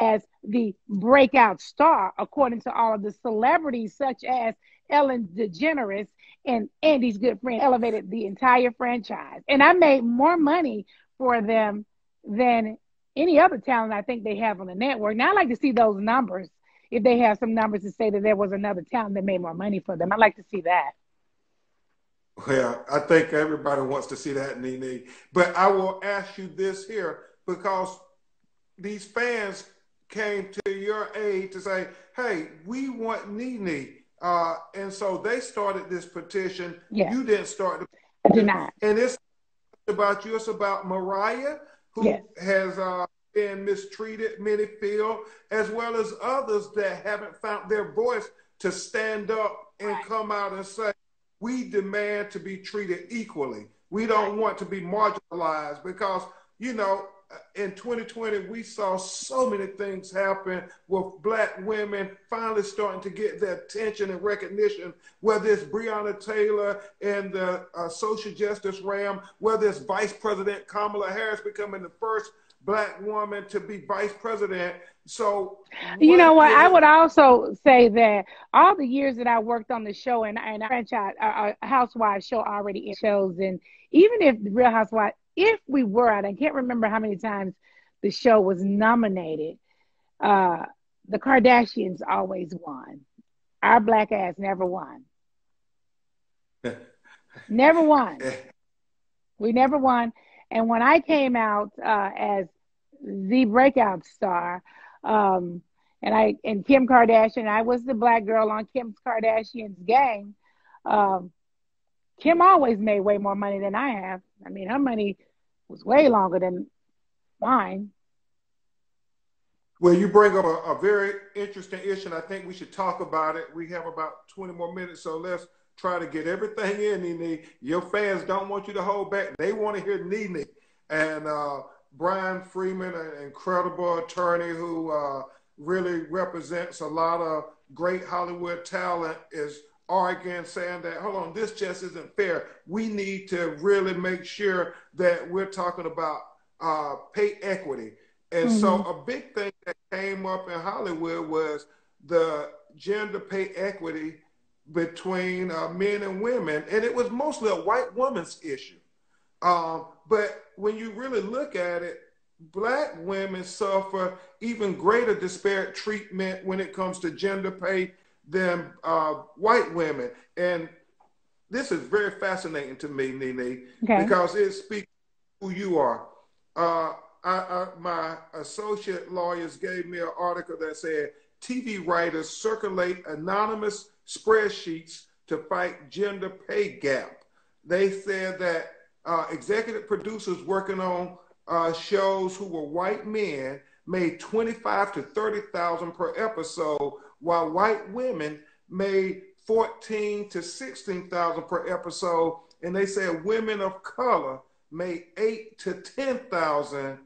as the breakout star, according to all of the celebrities such as Ellen DeGeneres and Andy's good friend, elevated the entire franchise. And I made more money for them than any other talent I think they have on the network. Now, I like to see those numbers, if they have some numbers to say that there was another talent that made more money for them. I'd like to see that. Well, I think everybody wants to see that, Nene. But I will ask you this here, because these fans came to your aid to say, hey, we want Nene. And so they started this petition. Yes. You didn't start the petition. I did not. And it's about you. It's about Mariah, who yes. has been mistreated, many feel, as well as others that haven't found their voice to stand up and right. come out and say, we demand to be treated equally. We don't right. want to be marginalized, because, you know, in 2020, we saw so many things happen with Black women finally starting to get the attention and recognition, whether it's Breonna Taylor and the social justice realm, whether it's Vice President Kamala Harris becoming the first Black woman to be vice president. So, you know what? I would also say that all the years that I worked on the show and franchise, Housewives show already in shows, and even if Real Housewives, if we were, I can't remember how many times the show was nominated, the Kardashians always won. Our Black ass never won. Never won. We never won. And when I came out as the breakout star, and Kim Kardashian, I was the Black girl on Kim Kardashian's gang. Kim always made way more money than I have. I mean, her money was way longer than mine. Well, you bring up a very interesting issue, and I think we should talk about it. We have about 20 more minutes, so let's try to get everything in, Nene. Your fans don't want you to hold back. They want to hear Nene. And Brian Freeman, an incredible attorney who really represents a lot of great Hollywood talent, is arguing, saying that, hold on, this just isn't fair. We need to really make sure that we're talking about pay equity. And mm-hmm. so a big thing that came up in Hollywood was the gender pay equity between men and women, and it was mostly a white woman's issue. But when you really look at it, Black women suffer even greater disparate treatment when it comes to gender pay than white women. And this is very fascinating to me, Nene, okay. because it speaks to who you are. My associate lawyers gave me an article that said, TV writers circulate anonymous spreadsheets to fight gender pay gap. They said that executive producers working on shows who were white men made $25,000 to $30,000 per episode, while white women made $14,000 to $16,000 per episode. And they said women of color made $8,000 to $10,000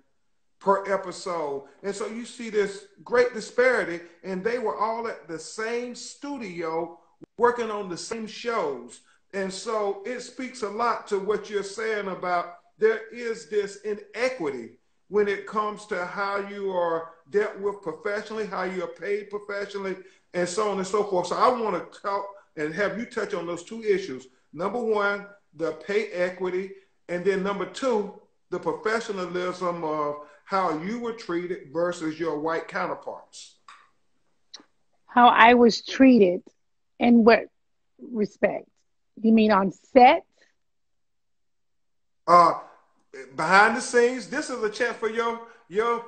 per episode. And so you see this great disparity, and they were all at the same studio working on the same shows. And so it speaks a lot to what you're saying about there is this inequity when it comes to how you are dealt with professionally, how you are paid professionally, and so on and so forth. So I want to talk and have you touch on those two issues. Number one, the pay equity, and then number two, the professionalism of how you were treated versus your white counterparts. How I was treated in what respect? You mean on set? Behind the scenes? This is a chat for your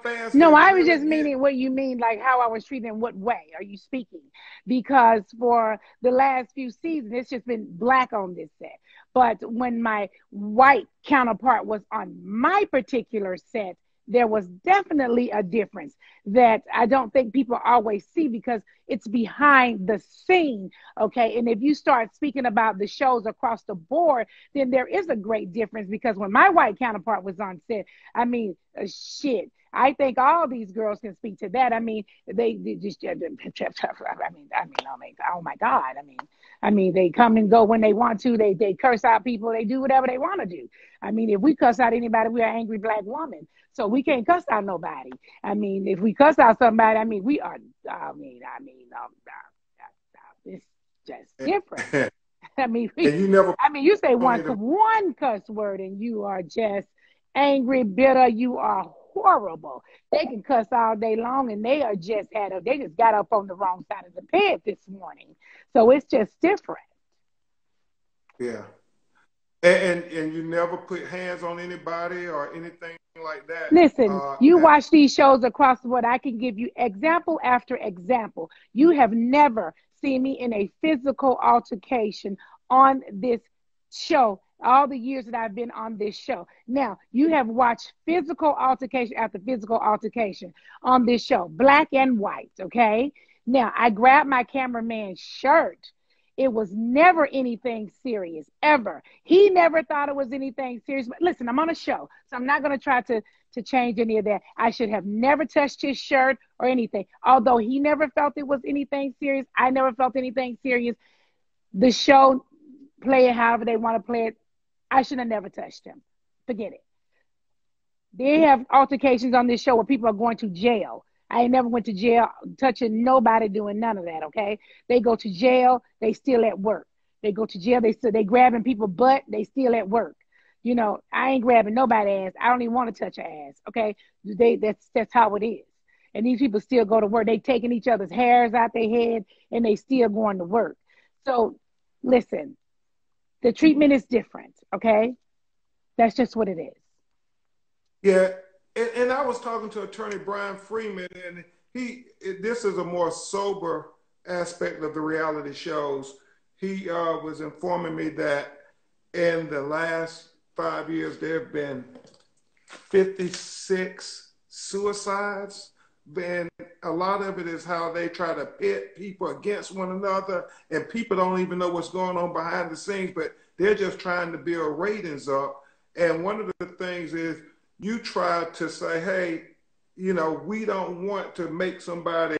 fans. No, I was just meaning what you mean, like how I was treated in what way are you speaking? Because for the last few seasons, it's just been Black on this set. But when my white counterpart was on my particular set, there was definitely a difference that I don't think people always see, because it's behind the scene, okay? And if you start speaking about the shows across the board, then there is a great difference, because when my white counterpart was on set, I mean, shit, I think all these girls can speak to that. I mean, they just, oh my God. I mean, they come and go when they want to. They curse out people. They do whatever they want to do. I mean, if we cuss out anybody, we're an angry black woman. So we can't cuss out nobody. I mean, if we cuss out somebody, I mean, we are, it's just different. I mean, you say one cuss word and you are just angry, bitter. You are horrible. They can cuss all day long, and they are just they just got up on the wrong side of the bed this morning. So it's just different. Yeah, and you never put hands on anybody or anything like that. Listen, you watch these shows across the board. I can give you example after example. You have never seen me in a physical altercation on this show, all the years that I've been on this show. Now, you have watched physical altercation after physical altercation on this show, black and white, okay? Now, I grabbed my cameraman's shirt. It was never anything serious, ever. He never thought it was anything serious. But listen, I'm on a show, so I'm not going to try to change any of that. I should have never touched his shirt or anything. Although he never felt it was anything serious, I never felt anything serious. The show, play it however they want to play it. I should have never touched him. Forget it. They have altercations on this show where people are going to jail. I ain't never went to jail touching nobody, doing none of that, okay? They go to jail, they still at work. They go to jail, they grabbing people's butt, they still at work. You know, I ain't grabbing nobody's ass. I don't even want to touch her ass, okay? That's how it is. And these people still go to work. They taking each other's hairs out their head, and they still going to work. So, listen, the treatment is different, okay? That's just what it is. Yeah. And I was talking to attorney Brian Freeman, and this is a more sober aspect of the reality shows. He was informing me that in the last 5 years, there have been 56 suicides. And a lot of it is how they try to pit people against one another, and people don't even know what's going on behind the scenes, but they're just trying to build ratings up. And one of the things is, you try to say, hey, you know, we don't want to make somebody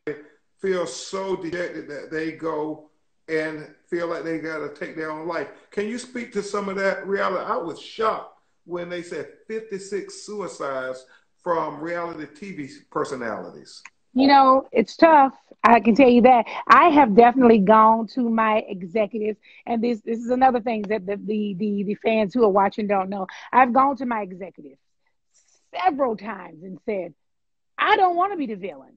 feel so dejected that they go and feel like they got to take their own life. Can you speak to some of that reality? I was shocked when they said 56 suicides from reality TV personalities. You know, it's tough. I can tell you that. I have definitely gone to my executives, and this is another thing that the fans who are watching don't know. I've gone to my executives several times and said, I don't want to be the villain.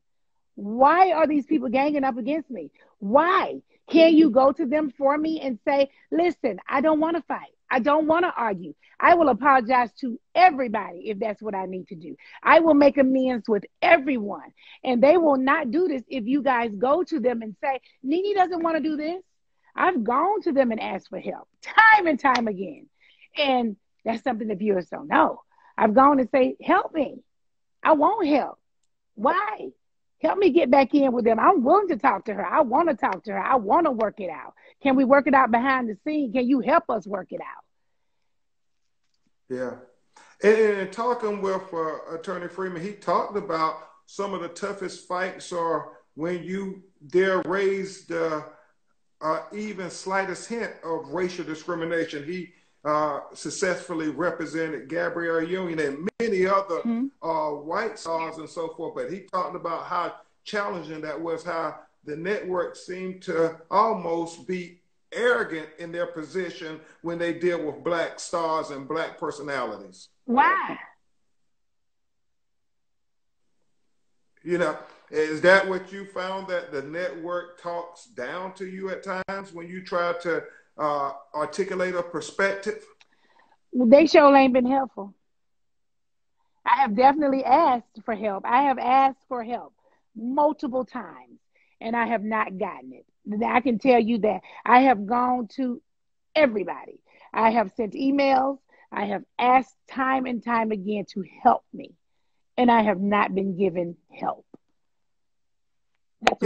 Why are these people ganging up against me? Why? Can you go to them for me and say, listen, I don't want to fight. I don't want to argue. I will apologize to everybody if that's what I need to do. I will make amends with everyone. And they will not do this if you guys go to them and say, Nene doesn't want to do this. I've gone to them and asked for help time and time again. And that's something the viewers don't know. I've gone and say, help me. I won't help. Why? Help me get back in with them. I'm willing to talk to her. I want to talk to her. I want to work it out. Can we work it out behind the scenes? Can you help us work it out? Yeah. And talking with Attorney Freeman, he talked about some of the toughest fights are when you dare raise the even slightest hint of racial discrimination. He successfully represented Gabrielle Union and many other white stars and so forth. But he talked about how challenging that was, how the network seemed to almost be arrogant in their position when they deal with black stars and black personalities. Why? You know, is that what you found, that the network talks down to you at times when you try to articulate a perspective? They sure ain't been helpful. I have definitely asked for help. I have asked for help multiple times, and I have not gotten it. I can tell you that. I have gone to everybody. I have sent emails. I have asked time and time again to help me, and I have not been given help. That's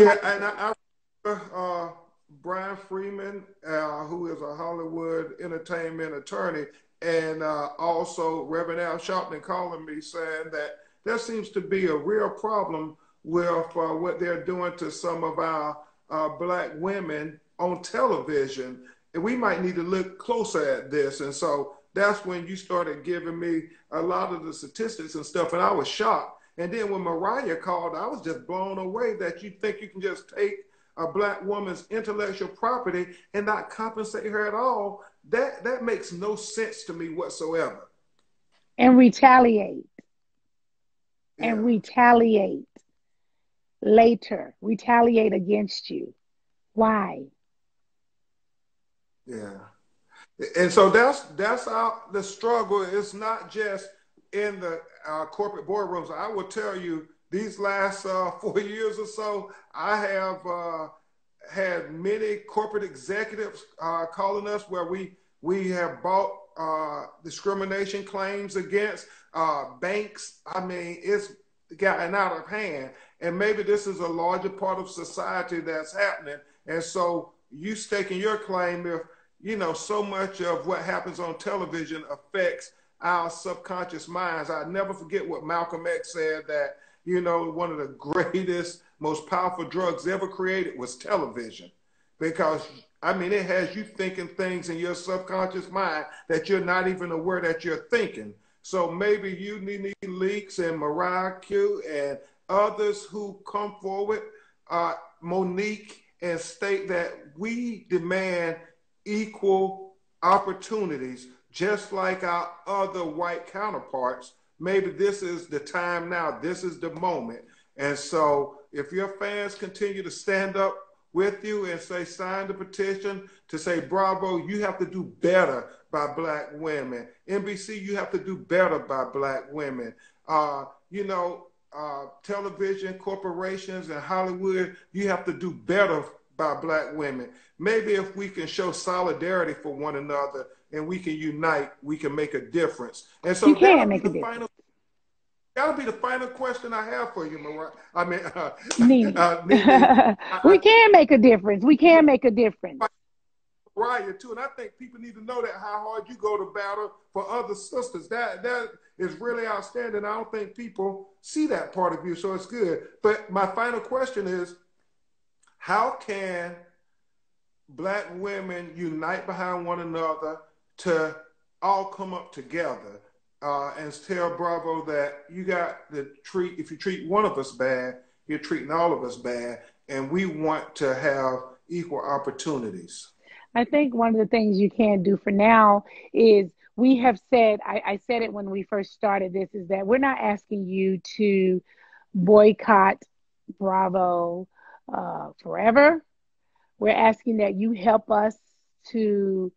I Brian Freeman, who is a Hollywood entertainment attorney, and also Reverend Al Sharpton calling me saying that there seems to be a real problem with what they're doing to some of our black women on television. And we might need to look closer at this. And so that's when you started giving me a lot of the statistics and stuff, and I was shocked. And then when Mariah called, I was just blown away that you think you can just take a black woman's intellectual property and not compensate her at all. That makes no sense to me whatsoever. And retaliate. Yeah. And retaliate later. Retaliate against you. Why? Yeah. And so that's how the struggle. It's not just in the corporate boardrooms. I will tell you, these last 4 years or so, I have had many corporate executives calling us where we have bought discrimination claims against banks. I mean, it's gotten out of hand. And maybe this is a larger part of society that's happening. And so you staking your claim if, you know, so much of what happens on television affects our subconscious minds. I never forget what Malcolm X said, that, you know, one of the greatest, most powerful drugs ever created was television. Because, I mean, it has you thinking things in your subconscious mind that you're not even aware that you're thinking. So maybe you, Nene Leakes and Mariah Q and others who come forward, Monique, and state that we demand equal opportunities just like our other white counterparts. Maybe this is the time now. This is the moment. And so if your fans continue to stand up with you and say, sign the petition to say, Bravo, you have to do better by black women. NBC, you have to do better by black women. You know, television corporations and Hollywood, you have to do better by black women. Maybe if we can show solidarity for one another and we can unite, we can make a difference. And so you can make a difference. That'll be the final question I have for you, Mariah. I mean, Nene. We can make a difference. We can make a difference. Mariah, too, and I think people need to know that, how hard you go to battle for other sisters. That is really outstanding. I don't think people see that part of you, so it's good. But my final question is, how can black women unite behind one another to all come up together and tell Bravo that you got to treat, if you treat one of us bad, you're treating all of us bad, and we want to have equal opportunities? I think one of the things you can do for now is we have said, I said it when we first started this, is that we're not asking you to boycott Bravo forever. We're asking that you help us to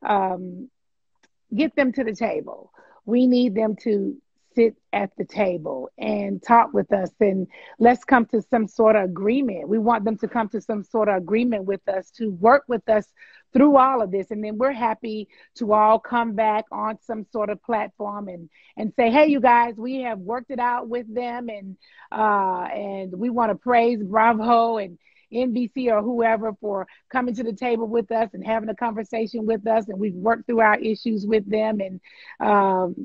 get them to the table. We need them to sit at the table and talk with us, and let's come to some sort of agreement. We want them to come to some sort of agreement with us, to work with us through all of this. And then we're happy to all come back on some sort of platform and say, hey, you guys, we have worked it out with them, and we want to praise Bravo and NBC or whoever for coming to the table with us and having a conversation with us, and we've worked through our issues with them, and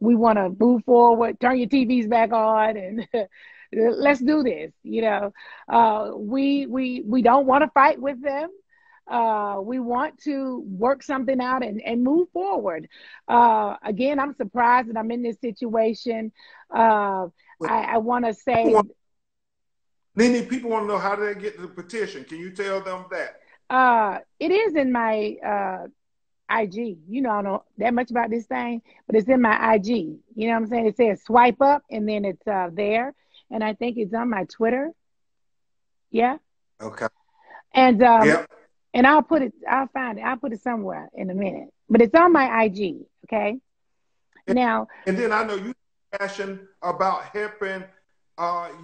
we want to move forward. Turn your TVs back on and let's do this. You know, we don't want to fight with them. We want to work something out and move forward. Again, I'm surprised that I'm in this situation. I want to say, Nene, people want to know, how did they get the petition? Can you tell them that? It is in my IG. You know, I don't know that much about this thing, but it's in my IG. You know what I'm saying? It says swipe up, and then it's there. And I think it's on my Twitter. Yeah. Okay. And yep. And I'll put it, I'll find it. I'll put it somewhere in a minute. But it's on my IG, okay? And, now. And then I know you're passionate about helping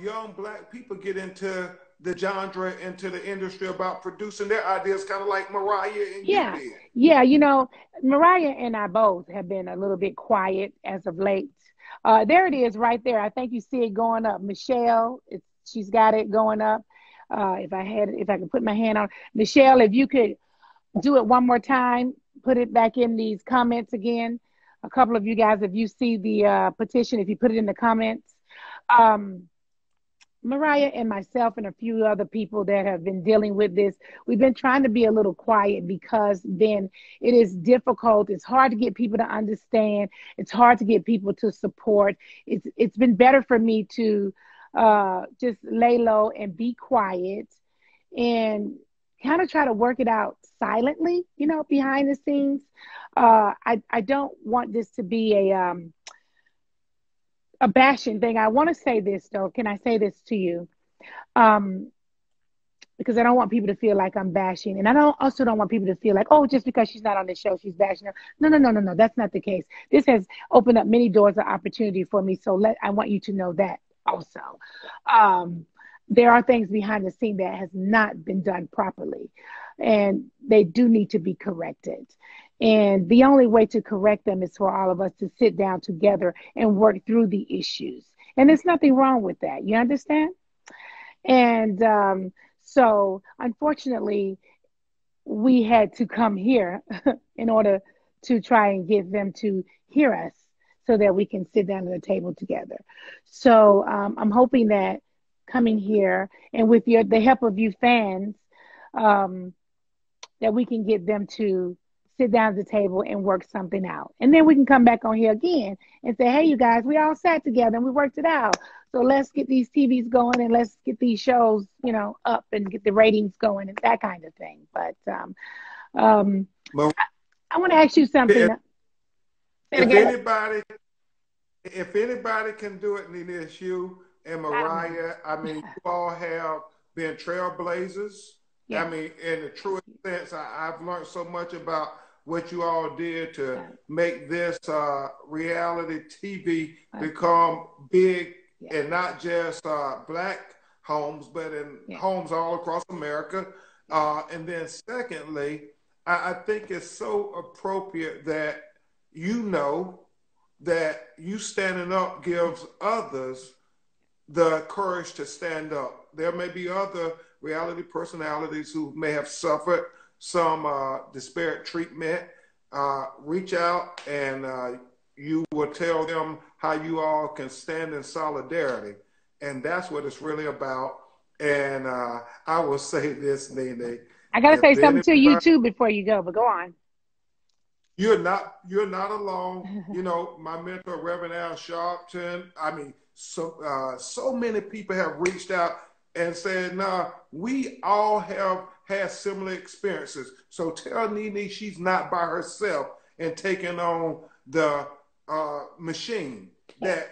young black people get into the genre, into the industry, about producing their ideas, kind of like Mariah and you did. Yeah, you know, Mariah and I both have been a little bit quiet as of late. There it is right there. I think you see it going up. Michelle, she's got it going up. If I could put my hand on. Michelle, if you could do it one more time, put it back in these comments again. A couple of you guys, if you see the petition, if you put it in the comments. Mariah and myself and a few other people that have been dealing with this, we've been trying to be a little quiet because then it is difficult. It's hard to get people to understand. It's hard to get people to support. It's been better for me to just lay low and be quiet and kind of try to work it out silently, you know, behind the scenes. I don't want this to be a bashing thing. I want to say this, though. Can I say this to you? Because I don't want people to feel like I'm bashing. And I also don't want people to feel like, oh, just because she's not on the show, she's bashing her. No. That's not the case. This has opened up many doors of opportunity for me. So I want you to know that also. There are things behind the scene that has not been done properly. And they do need to be corrected. And the only way to correct them is for all of us to sit down together and work through the issues. And there's nothing wrong with that. You understand? And so, unfortunately, we had to come here in order to try and get them to hear us so that we can sit down at the table together. So I'm hoping that coming here and with the help of you fans, that we can get them to sit down at the table and work something out. And then we can come back on here again and say, hey, you guys, we all sat together and we worked it out. So let's get these TVs going and let's get these shows, you know, up and get the ratings going and that kind of thing. But I want to ask you something. If anybody can do it, Nene, it's you and Mariah. I mean, you all have been trailblazers. Yeah. I mean, in the truest sense, I've learned so much about what you all did to make this reality TV become big and not just black homes, but in homes all across America. And then secondly, I think it's so appropriate that you know that you standing up gives others the courage to stand up. There may be other reality personalities who may have suffered some disparate treatment. Reach out and you will tell them how you all can stand in solidarity. And that's what it's really about. And I will say this, Nene. I got to say something to you too before you go, but go on. You're not alone. You know, my mentor, Reverend Al Sharpton, I mean, so many people have reached out and said, nah, we all have had similar experiences. So tell Nene she's not by herself and taking on the machine. That